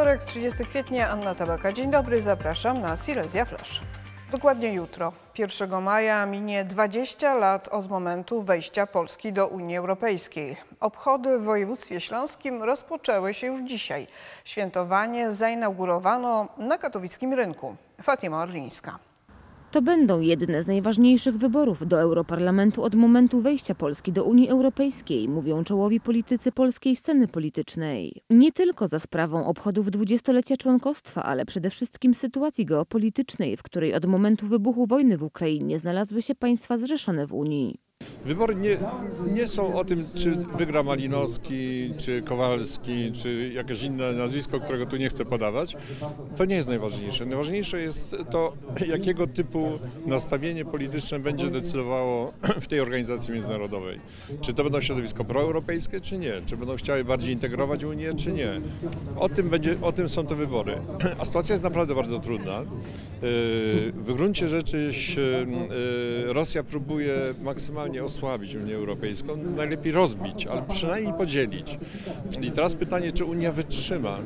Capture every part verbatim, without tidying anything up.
Wtorek, trzydziestego kwietnia, Anna Tabaka. Dzień dobry, zapraszam na Silesia Flash. Dokładnie jutro, pierwszego maja, minie dwadzieścia lat od momentu wejścia Polski do Unii Europejskiej. Obchody w województwie śląskim rozpoczęły się już dzisiaj. Świętowanie zainaugurowano na katowickim rynku. Fatima Orlińska. To będą jedne z najważniejszych wyborów do Europarlamentu od momentu wejścia Polski do Unii Europejskiej, mówią czołowi politycy polskiej sceny politycznej. Nie tylko za sprawą obchodów dwudziestolecia członkostwa, ale przede wszystkim sytuacji geopolitycznej, w której od momentu wybuchu wojny w Ukrainie znalazły się państwa zrzeszone w Unii. Wybory nie, nie są o tym, czy wygra Malinowski, czy Kowalski, czy jakieś inne nazwisko, którego tu nie chcę podawać. To nie jest najważniejsze. Najważniejsze jest to, jakiego typu nastawienie polityczne będzie decydowało w tej organizacji międzynarodowej. Czy to będą środowisko proeuropejskie, czy nie? Czy będą chciały bardziej integrować Unię, czy nie? O tym, będzie, o tym są te wybory. A sytuacja jest naprawdę bardzo trudna. W gruncie rzeczy Rosja próbuje maksymalnie nie osłabić Unię Europejską, najlepiej rozbić, ale przynajmniej podzielić. I teraz pytanie, czy Unia wytrzyma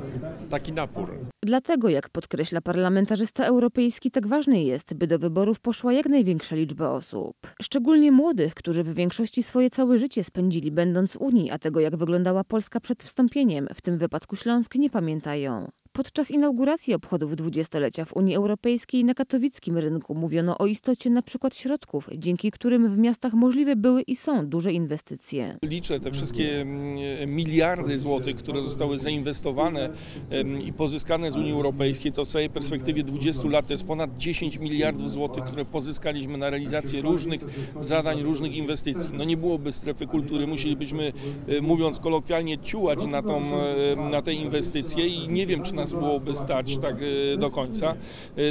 taki napór. Dlatego, jak podkreśla parlamentarzysta europejski, tak ważne jest, by do wyborów poszła jak największa liczba osób. Szczególnie młodych, którzy w większości swoje całe życie spędzili będąc w Unii, a tego, jak wyglądała Polska przed wstąpieniem, w tym wypadku Śląsk, nie pamiętają. Podczas inauguracji obchodów dwudziestolecia w Unii Europejskiej na katowickim rynku mówiono o istocie na przykład środków, dzięki którym w miastach możliwe były i są duże inwestycje. Liczę te wszystkie miliardy złotych, które zostały zainwestowane i pozyskane z Unii Europejskiej. To w całej perspektywie dwudziestu lat to jest ponad dziesięć miliardów złotych, które pozyskaliśmy na realizację różnych zadań, różnych inwestycji. No nie byłoby strefy kultury, musielibyśmy, mówiąc kolokwialnie, ciułać na, tą, na te inwestycje i nie wiem, czy na byłoby stać tak do końca.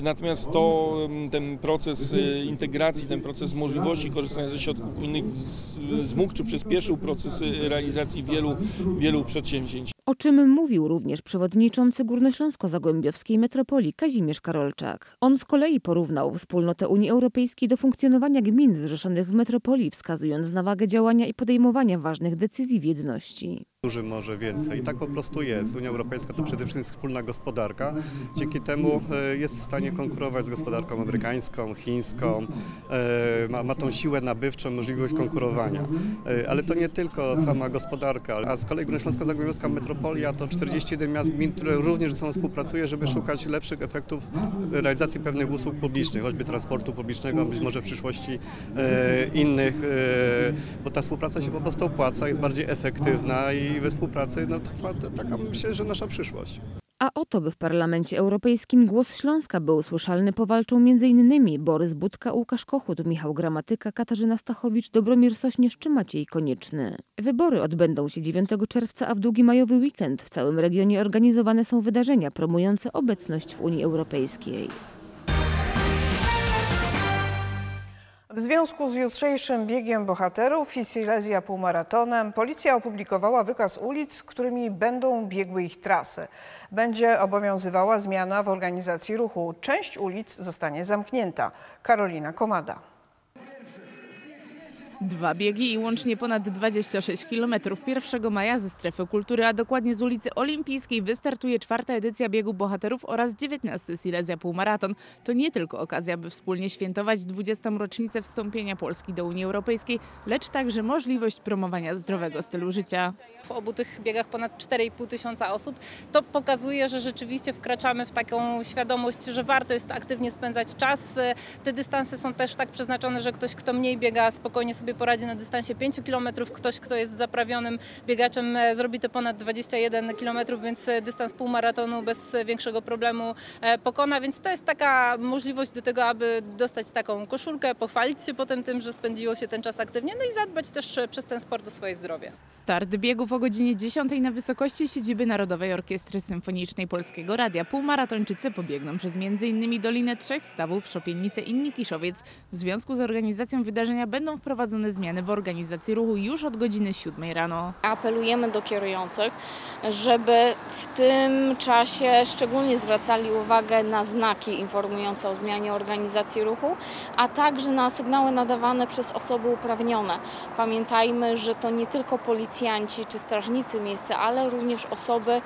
Natomiast to, ten proces integracji, ten proces możliwości korzystania ze środków unijnych wzmógł czy przyspieszył proces realizacji wielu, wielu przedsięwzięć. O czym mówił również przewodniczący Górnośląsko-Zagłębiowskiej Metropolii Kazimierz Karolczak. On z kolei porównał wspólnotę Unii Europejskiej do funkcjonowania gmin zrzeszonych w metropolii, wskazując na wagę działania i podejmowania ważnych decyzji w jedności. Dużym może więcej. I tak po prostu jest. Unia Europejska to przede wszystkim wspólna gospodarka. Dzięki temu jest w stanie konkurować z gospodarką amerykańską, chińską. Ma, ma tą siłę nabywczą, możliwość konkurowania. Ale to nie tylko sama gospodarka. A z kolei Górnośląsko-Zagłębiowska Metropolia to czterdzieści jeden miast gmin, które również ze sobą współpracuje, żeby szukać lepszych efektów realizacji pewnych usług publicznych, choćby transportu publicznego, być może w przyszłości innych. Bo ta współpraca się po prostu opłaca, jest bardziej efektywna i I we współpracy, no, trwa taka, myślę, że nasza przyszłość. A o to, by w Parlamencie Europejskim głos Śląska był słyszalny, powalczą między innymi Borys Budka, Łukasz Kochut, Michał Gramatyka, Katarzyna Stachowicz, Dobromir Sośnieszczyk czy Maciej Konieczny. Wybory odbędą się dziewiątego czerwca, a w długi majowy weekend w całym regionie organizowane są wydarzenia promujące obecność w Unii Europejskiej. W związku z jutrzejszym biegiem bohaterów i Silesia półmaratonem policja opublikowała wykaz ulic, którymi będą biegły ich trasy. Będzie obowiązywała zmiana w organizacji ruchu. Część ulic zostanie zamknięta. Karolina Komada. Dwa biegi i łącznie ponad dwadzieścia sześć kilometrów pierwszego maja ze strefy kultury, a dokładnie z ulicy Olimpijskiej wystartuje czwarta edycja biegu bohaterów oraz dziewiętnasty Silesia Półmaraton. To nie tylko okazja, by wspólnie świętować dwudziestą rocznicę wstąpienia Polski do Unii Europejskiej, lecz także możliwość promowania zdrowego stylu życia. W obu tych biegach ponad cztery i pół tysiąca osób. To pokazuje, że rzeczywiście wkraczamy w taką świadomość, że warto jest aktywnie spędzać czas. Te dystanse są też tak przeznaczone, że ktoś, kto mniej biega, spokojnie sobie poradzi na dystansie pięciu kilometrów. Ktoś, kto jest zaprawionym biegaczem, zrobi to ponad dwadzieścia jeden kilometrów, więc dystans półmaratonu bez większego problemu pokona. Więc to jest taka możliwość do tego, aby dostać taką koszulkę, pochwalić się potem tym, że spędziło się ten czas aktywnie, no i zadbać też przez ten sport o swoje zdrowie. Start biegów o godzinie dziesiątej na wysokości siedziby Narodowej Orkiestry Symfonicznej Polskiego Radia. Półmaratończycy pobiegną przez między innymi Dolinę Trzech Stawów, Szopiennicę i Nikiszowiec. W związku z organizacją wydarzenia będą wprowadzone wprowadzone zmiany w organizacji ruchu już od godziny siódmej rano. Apelujemy do kierujących, żeby w tym czasie szczególnie zwracali uwagę na znaki informujące o zmianie organizacji ruchu, a także na sygnały nadawane przez osoby uprawnione. Pamiętajmy, że to nie tylko policjanci czy strażnicy miejsca, ale również osoby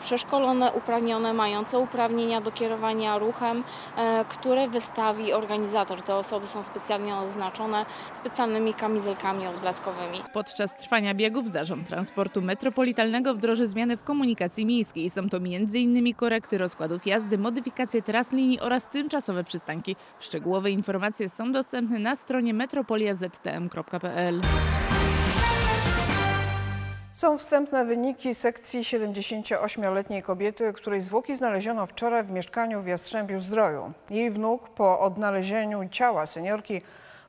przeszkolone, uprawnione, mające uprawnienia do kierowania ruchem, które wystawi organizator. Te osoby są specjalnie oznaczone specjalnymi kamizelkami odblaskowymi. Podczas trwania biegów Zarząd Transportu Metropolitalnego wdroży zmiany w komunikacji miejskiej. Są to między innymi korekty rozkładów jazdy, modyfikacje tras linii oraz tymczasowe przystanki. Szczegółowe informacje są dostępne na stronie metropolia zet te em kropka pe el. Są wstępne wyniki sekcji siedemdziesięcioośmioletniej kobiety, której zwłoki znaleziono wczoraj w mieszkaniu w Jastrzębiu Zdroju. Jej wnuk po odnalezieniu ciała seniorki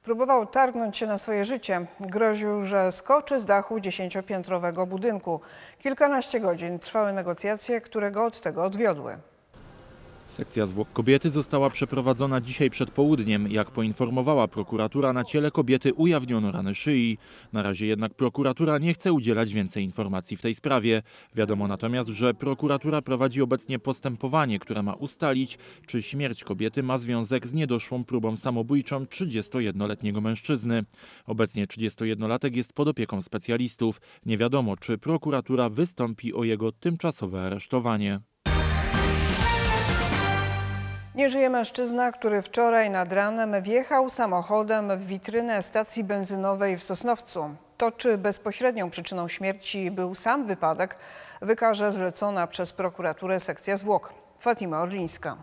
próbował targnąć się na swoje życie. Groził, że skoczy z dachu dziesięciopiętrowego budynku. Kilkanaście godzin trwały negocjacje, które go od tego odwiodły. Sekcja zwłok kobiety została przeprowadzona dzisiaj przed południem. Jak poinformowała prokuratura, na ciele kobiety ujawniono rany szyi. Na razie jednak prokuratura nie chce udzielać więcej informacji w tej sprawie. Wiadomo natomiast, że prokuratura prowadzi obecnie postępowanie, które ma ustalić, czy śmierć kobiety ma związek z niedoszłą próbą samobójczą trzydziestojednoletniego mężczyzny. Obecnie trzydziestojednolatek jest pod opieką specjalistów. Nie wiadomo, czy prokuratura wystąpi o jego tymczasowe aresztowanie. Nie żyje mężczyzna, który wczoraj nad ranem wjechał samochodem w witrynę stacji benzynowej w Sosnowcu. To, czy bezpośrednią przyczyną śmierci był sam wypadek, wykaże zlecona przez prokuraturę sekcja zwłok. Fatima Orlińska.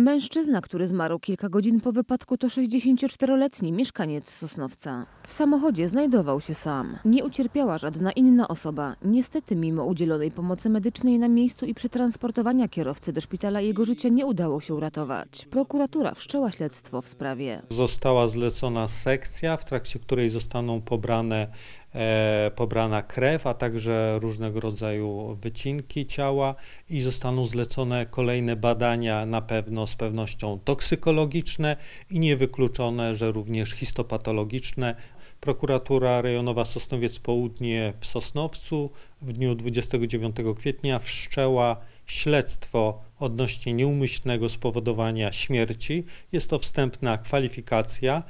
Mężczyzna, który zmarł kilka godzin po wypadku, to sześćdziesięcioczteroletni mieszkaniec Sosnowca. W samochodzie znajdował się sam. Nie ucierpiała żadna inna osoba. Niestety, mimo udzielonej pomocy medycznej na miejscu i przetransportowania kierowcy do szpitala, jego życie nie udało się uratować. Prokuratura wszczęła śledztwo w sprawie. Została zlecona sekcja, w trakcie której zostaną pobrane, e, pobrana krew, a także różnego rodzaju wycinki ciała i zostaną zlecone kolejne badania, na pewno z pewnością toksykologiczne i niewykluczone, że również histopatologiczne. Prokuratura Rejonowa Sosnowiec Południe w Sosnowcu w dniu dwudziestego dziewiątego kwietnia wszczęła śledztwo odnośnie nieumyślnego spowodowania śmierci. Jest to wstępna kwalifikacja.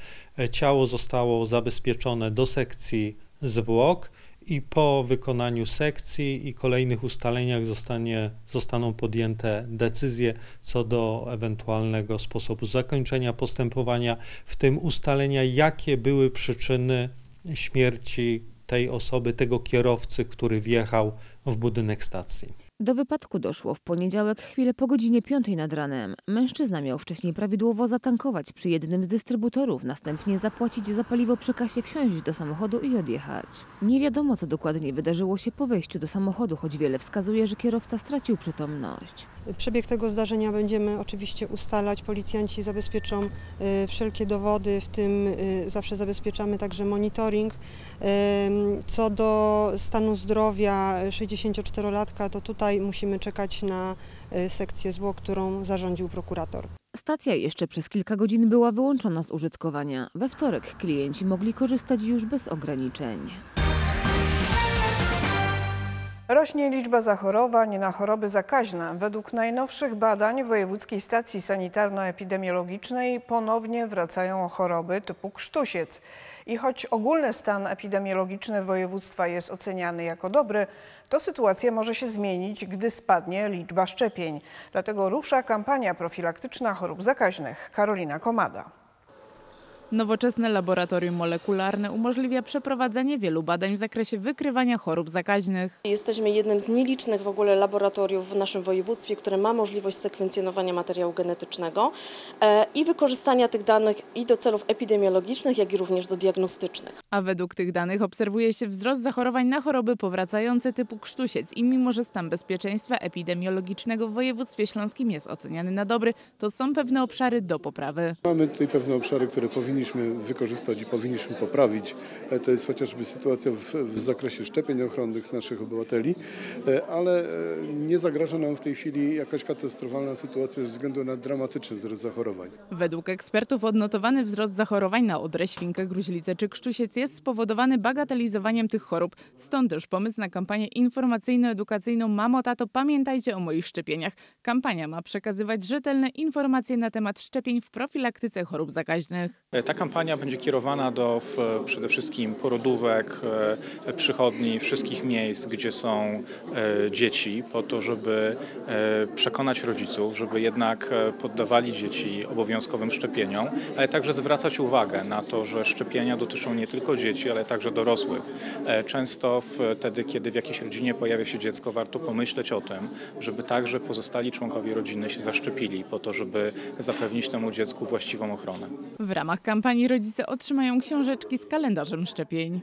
Ciało zostało zabezpieczone do sekcji zwłok i po wykonaniu sekcji i kolejnych ustaleniach zostanie, zostaną podjęte decyzje co do ewentualnego sposobu zakończenia postępowania, w tym ustalenia, jakie były przyczyny śmierci tej osoby, tego kierowcy, który wjechał w budynek stacji. Do wypadku doszło w poniedziałek chwilę po godzinie piątej nad ranem. Mężczyzna miał wcześniej prawidłowo zatankować przy jednym z dystrybutorów, następnie zapłacić za paliwo przy kasie, wsiąść do samochodu i odjechać. Nie wiadomo, co dokładnie wydarzyło się po wejściu do samochodu, choć wiele wskazuje, że kierowca stracił przytomność. Przebieg tego zdarzenia będziemy oczywiście ustalać. Policjanci zabezpieczą wszelkie dowody, w tym zawsze zabezpieczamy także monitoring. Co do stanu zdrowia sześćdziesięcioczterolatka, to tutaj musimy czekać na sekcję zwłok, którą zarządził prokurator. Stacja jeszcze przez kilka godzin była wyłączona z użytkowania. We wtorek klienci mogli korzystać już bez ograniczeń. Rośnie liczba zachorowań na choroby zakaźne. Według najnowszych badań Wojewódzkiej Stacji Sanitarno-Epidemiologicznej ponownie wracają choroby typu krztusiec. I choć ogólny stan epidemiologiczny województwa jest oceniany jako dobry, to sytuacja może się zmienić, gdy spadnie liczba szczepień. Dlatego rusza kampania profilaktyczna chorób zakaźnych. Karolina Komada. Nowoczesne laboratorium molekularne umożliwia przeprowadzenie wielu badań w zakresie wykrywania chorób zakaźnych. Jesteśmy jednym z nielicznych w ogóle laboratoriów w naszym województwie, które ma możliwość sekwencjonowania materiału genetycznego i wykorzystania tych danych i do celów epidemiologicznych, jak i również do diagnostycznych. A według tych danych obserwuje się wzrost zachorowań na choroby powracające typu krztusiec i mimo, że stan bezpieczeństwa epidemiologicznego w województwie śląskim jest oceniany na dobry, to są pewne obszary do poprawy. Mamy tutaj pewne obszary, które powinny powinniśmy wykorzystać i powinniśmy poprawić. To jest chociażby sytuacja w, w zakresie szczepień ochronnych naszych obywateli, ale nie zagraża nam w tej chwili jakaś katastrofalna sytuacja ze względu na dramatyczny wzrost zachorowań. Według ekspertów odnotowany wzrost zachorowań na odrę, świnkę, gruźlicę czy krztusiec jest spowodowany bagatelizowaniem tych chorób. Stąd też pomysł na kampanię informacyjno-edukacyjną Mamo, Tato, pamiętajcie o moich szczepieniach. Kampania ma przekazywać rzetelne informacje na temat szczepień w profilaktyce chorób zakaźnych. Ta kampania będzie kierowana do w, przede wszystkim porodówek, przychodni, wszystkich miejsc, gdzie są e, dzieci, po to, żeby e, przekonać rodziców, żeby jednak poddawali dzieci obowiązkowym szczepieniom, ale także zwracać uwagę na to, że szczepienia dotyczą nie tylko dzieci, ale także dorosłych. E, często wtedy, kiedy w jakiejś rodzinie pojawia się dziecko, warto pomyśleć o tym, żeby także pozostali członkowie rodziny się zaszczepili, po to, żeby zapewnić temu dziecku właściwą ochronę. W ramach kampanii rodzice otrzymają książeczki z kalendarzem szczepień.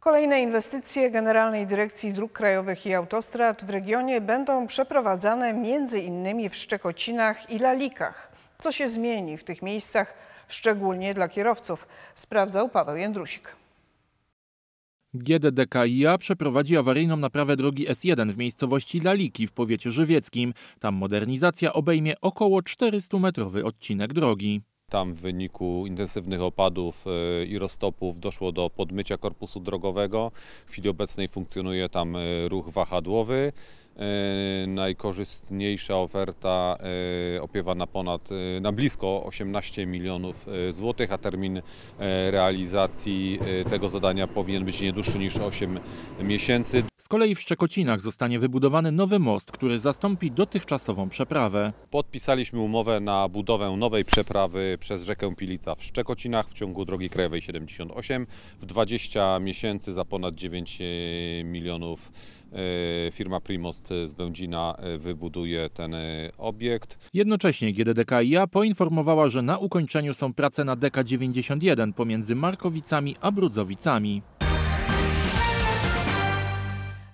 Kolejne inwestycje Generalnej Dyrekcji Dróg Krajowych i Autostrad w regionie będą przeprowadzane między innymi w Szczekocinach i Lalikach. Co się zmieni w tych miejscach, szczególnie dla kierowców, sprawdzał Paweł Jędrusik. G D D K I A przeprowadzi awaryjną naprawę drogi S jeden w miejscowości Laliki w powiecie żywieckim. Tam modernizacja obejmie około czterystumetrowy odcinek drogi. Tam w wyniku intensywnych opadów i roztopów doszło do podmycia korpusu drogowego. W chwili obecnej funkcjonuje tam ruch wahadłowy. Najkorzystniejsza oferta opiewa na ponad, na blisko osiemnaście milionów złotych, a termin realizacji tego zadania powinien być nie dłuższy niż osiem miesięcy. Z kolei w Szczekocinach zostanie wybudowany nowy most, który zastąpi dotychczasową przeprawę. Podpisaliśmy umowę na budowę nowej przeprawy przez rzekę Pilica w Szczekocinach w ciągu drogi krajowej siedemdziesiąt osiem w dwadzieścia miesięcy za ponad dziewięć milionów złotych. Firma Primost z Będzina wybuduje ten obiekt. Jednocześnie G D D K I A poinformowała, że na ukończeniu są prace na D K dziewięćdziesiąt jeden pomiędzy Markowicami a Brudzowicami.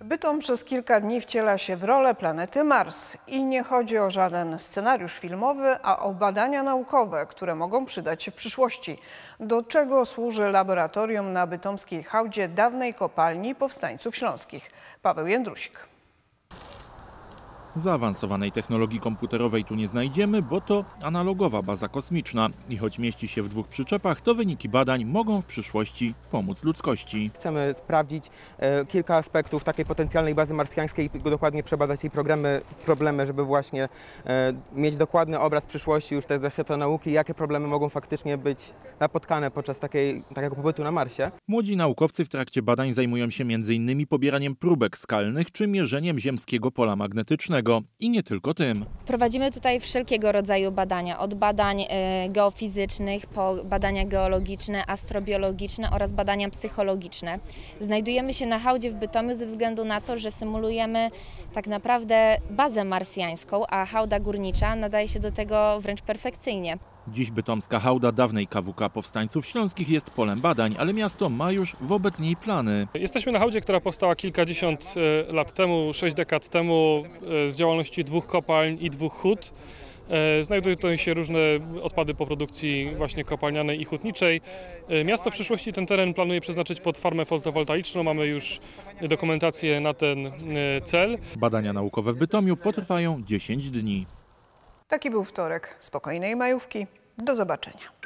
Bytom przez kilka dni wciela się w rolę planety Mars i nie chodzi o żaden scenariusz filmowy, a o badania naukowe, które mogą przydać się w przyszłości. Do czego służy laboratorium na bytomskiej hałdzie dawnej kopalni Powstańców Śląskich? Paweł Jędrusik. Zaawansowanej technologii komputerowej tu nie znajdziemy, bo to analogowa baza kosmiczna. I choć mieści się w dwóch przyczepach, to wyniki badań mogą w przyszłości pomóc ludzkości. Chcemy sprawdzić e, kilka aspektów takiej potencjalnej bazy marsjańskiej i dokładnie przebadać jej programy, problemy, żeby właśnie e, mieć dokładny obraz przyszłości już też dla świata nauki, jakie problemy mogą faktycznie być napotkane podczas takiej, takiego pobytu na Marsie. Młodzi naukowcy w trakcie badań zajmują się między innymi pobieraniem próbek skalnych czy mierzeniem ziemskiego pola magnetycznego. I nie tylko tym. Prowadzimy tutaj wszelkiego rodzaju badania, od badań geofizycznych po badania geologiczne, astrobiologiczne oraz badania psychologiczne. Znajdujemy się na hałdzie w Bytomiu ze względu na to, że symulujemy tak naprawdę bazę marsjańską, a hałda górnicza nadaje się do tego wręcz perfekcyjnie. Dziś bytomska hałda dawnej K W K Powstańców Śląskich jest polem badań, ale miasto ma już wobec niej plany. Jesteśmy na hałdzie, która powstała kilkadziesiąt lat temu, sześć dekad temu z działalności dwóch kopalń i dwóch hut. Znajdują tutaj się różne odpady po produkcji właśnie kopalnianej i hutniczej. Miasto w przyszłości ten teren planuje przeznaczyć pod farmę fotowoltaiczną. Mamy już dokumentację na ten cel. Badania naukowe w Bytomiu potrwają dziesięć dni. Taki był wtorek. Spokojnej majówki. Do zobaczenia.